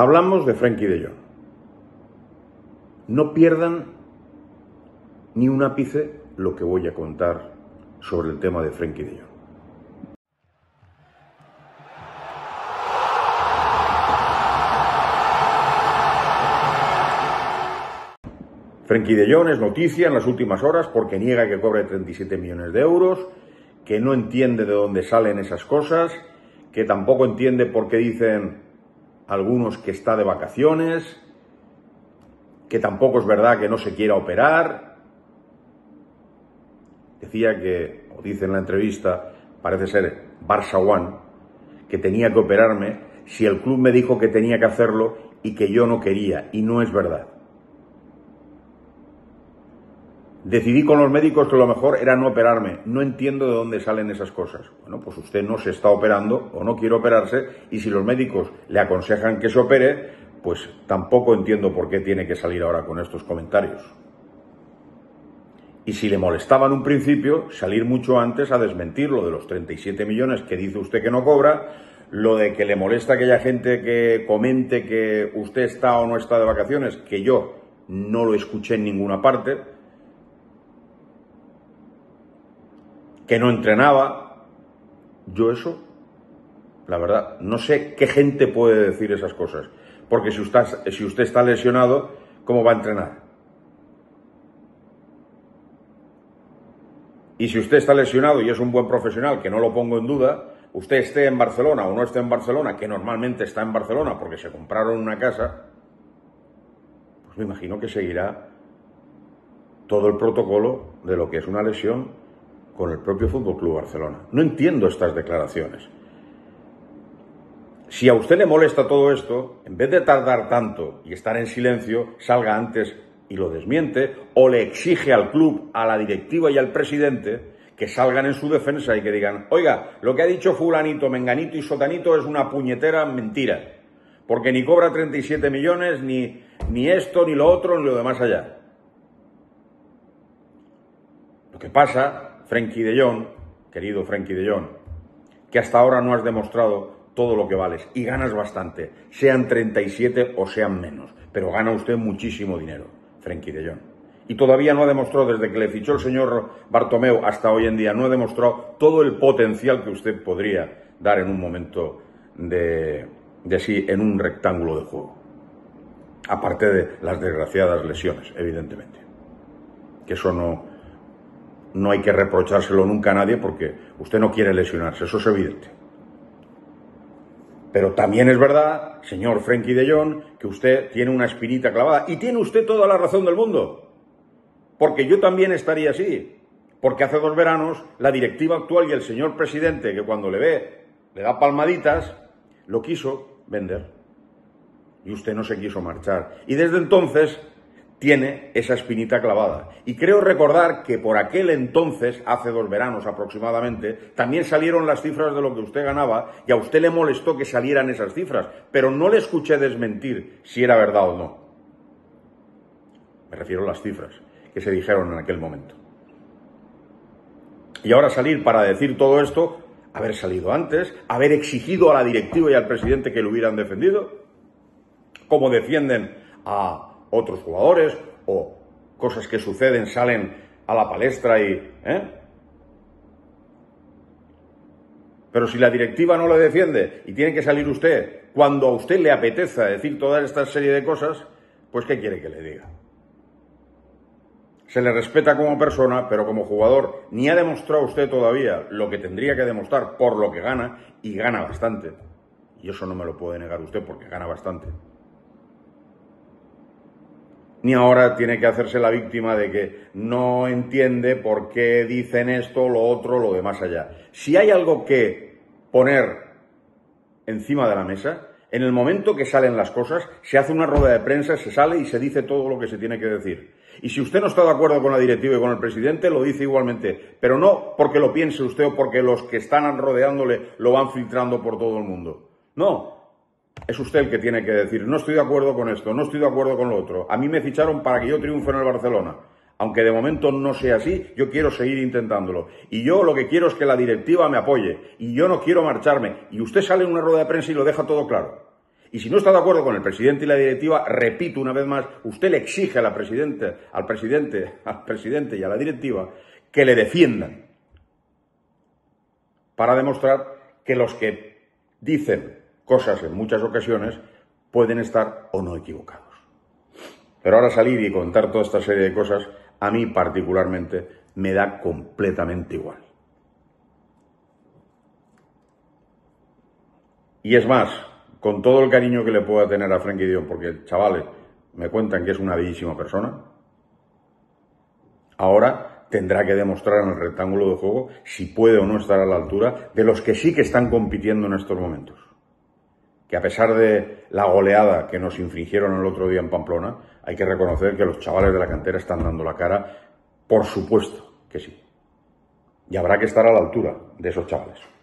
Hablamos de Frenkie de Jong. No pierdan ni un ápice lo que voy a contar sobre el tema de Frenkie de Jong. Frenkie de Jong es noticia en las últimas horas porque niega que cobre 37 millones de euros, que no entiende de dónde salen esas cosas, que tampoco entiende por qué dicen algunos que está de vacaciones, que tampoco es verdad que no se quiera operar. Decía que, o dice en la entrevista, parece ser Barça One, que tenía que operarme si el club me dijo que tenía que hacerlo y que yo no quería, y no es verdad. Decidí con los médicos que lo mejor era no operarme. No entiendo de dónde salen esas cosas. Bueno, pues usted no se está operando o no quiere operarse, y si los médicos le aconsejan que se opere, pues tampoco entiendo por qué tiene que salir ahora con estos comentarios. Y si le molestaba en un principio, salir mucho antes a desmentir lo de los 37 millones que dice usted que no cobra, lo de que le molesta a aquella gente que comente que usted está o no está de vacaciones, que yo no lo escuché en ninguna parte, que no entrenaba. Yo eso, la verdad, no sé qué gente puede decir esas cosas. Porque si usted está lesionado, ¿cómo va a entrenar? Y si usted está lesionado y es un buen profesional, que no lo pongo en duda, usted esté en Barcelona o no esté en Barcelona, que normalmente está en Barcelona porque se compraron una casa, pues me imagino que seguirá todo el protocolo de lo que es una lesión con el propio FC Barcelona. No entiendo estas declaraciones. Si a usted le molesta todo esto, en vez de tardar tanto y estar en silencio, salga antes y lo desmiente, o le exige al club, a la directiva y al presidente que salgan en su defensa y que digan: oiga, lo que ha dicho fulanito, menganito y sotanito es una puñetera mentira, porque ni cobra 37 millones, ni esto, ni lo otro, ni lo demás allá. Lo que pasa, Frenkie de Jong, querido Frenkie de Jong, que hasta ahora no has demostrado todo lo que vales y ganas bastante, sean 37 o sean menos, pero gana usted muchísimo dinero, Frenkie de Jong. Y todavía no ha demostrado, desde que le fichó el señor Bartomeu hasta hoy en día, no ha demostrado todo el potencial que usted podría dar en un momento de sí en un rectángulo de juego. Aparte de las desgraciadas lesiones, evidentemente. Que eso no hay que reprochárselo nunca a nadie, porque usted no quiere lesionarse, eso es evidente. Pero también es verdad, señor Frenkie de Jong, que usted tiene una espinita clavada, y tiene usted toda la razón del mundo, porque yo también estaría así, porque hace dos veranos la directiva actual y el señor presidente, que cuando le ve le da palmaditas, lo quiso vender y usted no se quiso marchar, y desde entonces tiene esa espinita clavada. Y creo recordar que por aquel entonces, hace dos veranos aproximadamente, también salieron las cifras de lo que usted ganaba y a usted le molestó que salieran esas cifras, pero no le escuché desmentir si era verdad o no. Me refiero a las cifras que se dijeron en aquel momento. Y ahora salir para decir todo esto, haber salido antes, haber exigido a la directiva y al presidente que lo hubieran defendido, como defienden a otros jugadores, o cosas que suceden, salen a la palestra y... Pero si la directiva no lo defiende y tiene que salir usted cuando a usted le apetezca decir toda esta serie de cosas, pues ¿qué quiere que le diga? Se le respeta como persona, pero como jugador ni ha demostrado usted todavía lo que tendría que demostrar por lo que gana, y gana bastante. Y eso no me lo puede negar usted, porque gana bastante. Ni ahora tiene que hacerse la víctima de que no entiende por qué dicen esto, lo otro, lo demás allá. Si hay algo que poner encima de la mesa, en el momento que salen las cosas, se hace una rueda de prensa, se sale y se dice todo lo que se tiene que decir. Y si usted no está de acuerdo con la directiva y con el presidente, lo dice igualmente. Pero no porque lo piense usted o porque los que están rodeándole lo van filtrando por todo el mundo. No. Es usted el que tiene que decir: no estoy de acuerdo con esto, no estoy de acuerdo con lo otro. A mí me ficharon para que yo triunfe en el Barcelona. Aunque de momento no sea así, yo quiero seguir intentándolo. Y yo lo que quiero es que la directiva me apoye. Y yo no quiero marcharme. Y usted sale en una rueda de prensa y lo deja todo claro. Y si no está de acuerdo con el presidente y la directiva, repito una vez más, usted le exige a la al presidente y a la directiva que le defiendan, para demostrar que los que dicen cosas en muchas ocasiones pueden estar o no equivocados. Pero ahora salir y contar toda esta serie de cosas, a mí particularmente me da completamente igual. Y es más, con todo el cariño que le pueda tener a Frenkie de Jong, porque chavales, me cuentan que es una bellísima persona, ahora tendrá que demostrar en el rectángulo de juego si puede o no estar a la altura de los que sí que están compitiendo en estos momentos. Que a pesar de la goleada que nos infligieron el otro día en Pamplona, hay que reconocer que los chavales de la cantera están dando la cara, por supuesto que sí. Y habrá que estar a la altura de esos chavales.